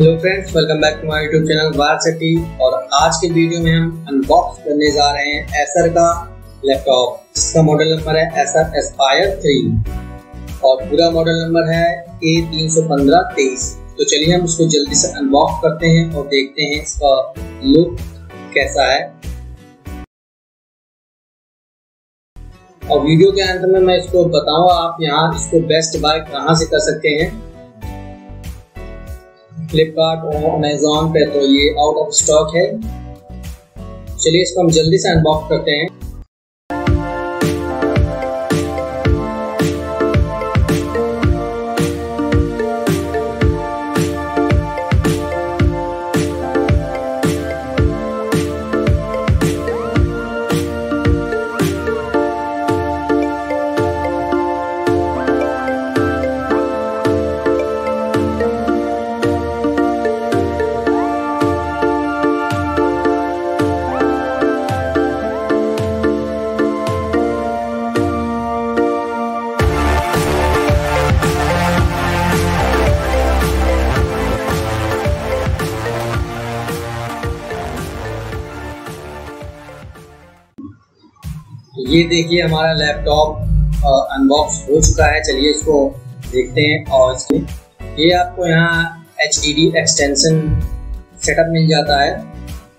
Hello friends, welcome back to my YouTube channel war city. और आज के video में हम अनबॉक्स करने जा रहे हैं एसर का लैपटॉप। इसका मॉडल नंबर है एसर एस्पायर 3 और पूरा मॉडल नंबर है A31523। तो चलिए हम इसको जल्दी से अनबॉक्स करते हैं और देखते हैं इसका लुक कैसा है। और वीडियो के अंत में मैं इसको बताऊँगा आप यहाँ इसको बेस्ट बाय कहाँ से कर सकते हैं। फ्लिपकार्ट और अमेजॉन पे तो ये आउट ऑफ स्टॉक है। चलिए इसको हम जल्दी से अनबॉक्स करते हैं। ये देखिए हमारा लैपटॉप अनबॉक्स हो चुका है। चलिए इसको देखते हैं। और इसमें ये आपको यहाँ HDD एक्सटेंशन सेटअप मिल जाता है,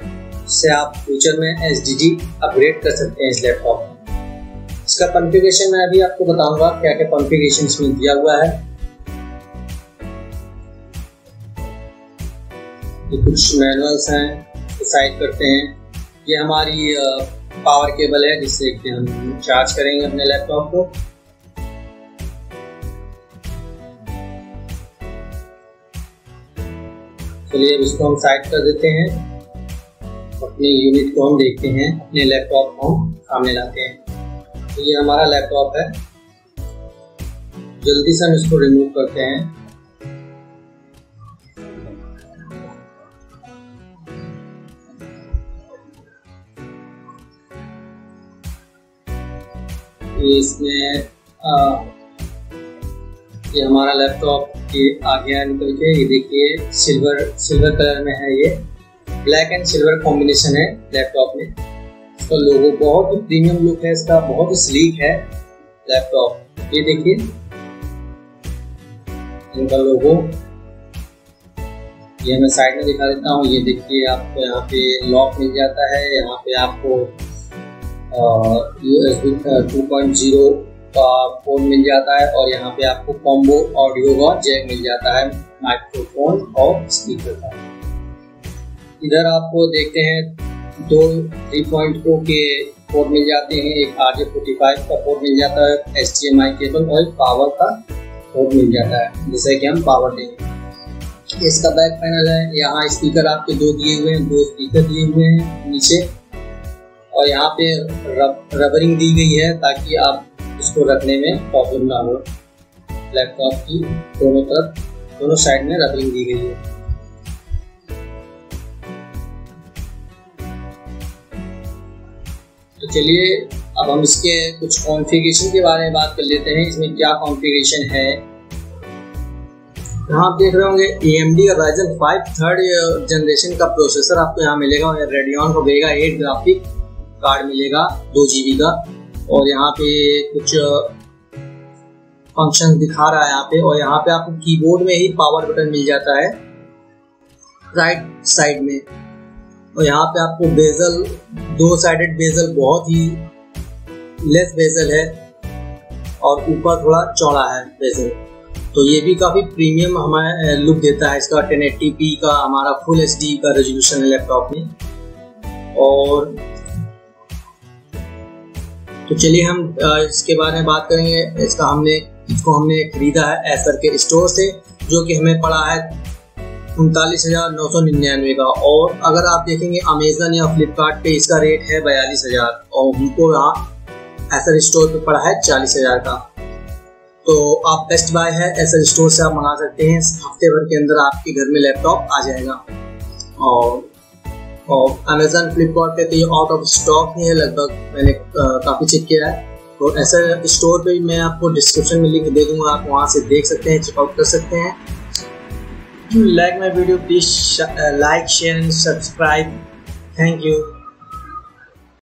जिससे आप फ्यूचर में HDD अपग्रेड कर सकते हैं इस लैपटॉप में। इसका कॉन्फ़िगरेशन मैं अभी आपको बताऊंगा क्या क्या कॉन्फ़िगरेशन इसमें दिया हुआ है। ये कुछ मैनुअल्स हैं, डिसाइड करते हैं। ये हमारी पावर केबल है जिससे कि हम चार्ज करेंगे अपने लैपटॉप को। चलिए अब इसको हम साइड कर देते हैं। अपनी यूनिट को हम देखते हैं, अपने लैपटॉप को हम सामने लाते हैं। तो ये हमारा लैपटॉप है। जल्दी से हम इसको रिमूव करते हैं। इसमें ये हमारा लैपटॉप के आगे निकल के ये देखिए सिल्वर कलर में है। ये ब्लैक एंड सिल्वर कॉम्बिनेशन है लैपटॉप में। इसका लोगो बहुत ही प्रीमियम लुक है, इसका बहुत ही स्लीक है लैपटॉप। ये देखिए इनका लोगो, ये मैं साइड में दिखा देता हूँ। ये देखिए आपको यहाँ पे लॉक मिल जाता है। यहाँ पे आपको USB 2.0 का फोन मिल जाता है और यहाँ पे आपको कॉम्बो ऑडियो का जैक मिल जाता है, माइक्रोफोन और स्पीकर का। इधर आपको देखते हैं 2 3.2 के पोर्ट मिल जाते हैं। एक RJ45 का पोर्ट मिल जाता है, HDMI केबल और पावर का पोर्ट मिल जाता है जिससे कि हम पावर देंगे। इसका बैक पैनल है, यहाँ स्पीकर आपके दो दिए हुए हैं, दो स्पीकर दिए हुए हैं नीचे। और यहाँ पे रबरिंग दी गई है ताकि आप इसको रखने में प्रॉब्लम ना हो। लैपटॉप की दोनों तरफ दोनों साइड में रबरिंग दी गई है। तो चलिए अब हम इसके कुछ कॉन्फ़िगरेशन के बारे में बात कर लेते हैं। इसमें क्या कॉन्फ़िगरेशन है, यहाँ आप देख रहे होंगे AMD का Ryzen 5 थर्ड जनरेशन का प्रोसेसर आपको यहाँ मिलेगा। और Radeon को भेगा 8 ग्राफिक कार्ड मिलेगा 2 GB का। और यहाँ पे कुछ फंक्शन दिखा रहा है यहाँ पे। और यहाँ पे आपको कीबोर्ड में ही पावर बटन मिल जाता है राइट साइड में। और यहाँ पे आपको बेजल, 2 साइडेड बेजल, बहुत ही लेस बेजल है और ऊपर थोड़ा चौड़ा है बेजल। तो ये भी काफ़ी प्रीमियम हमारा लुक देता है। इसका 1080p का हमारा फुल HD का रेजोल्यूशन है लैपटॉप में। और तो चलिए हम इसके बारे में बात करेंगे। इसको हमने खरीदा है एसर के स्टोर से, जो कि हमें पड़ा है 39,999 का। और अगर आप देखेंगे अमेजन या फ्लिपकार्ट पे इसका रेट है 42,000 और हमको यहाँ एसर स्टोर पे पड़ा है 40,000 का। तो आप बेस्ट बाय है एसर स्टोर से आप मंगा सकते हैं। हफ्ते भर के अंदर आपके घर में लैपटॉप आ जाएगा। और अमेजन फ्लिपकार्ट पे तो ये आउट ऑफ स्टॉक ही है लगभग, मैंने काफ़ी चेक किया है। तो एसर स्टोर पे मैं आपको डिस्क्रिप्शन में लिंक दे दूंगा, आप वहाँ से देख सकते हैं, चेकआउट कर सकते हैं। If you like my video, please like, share and subscribe. Thank you.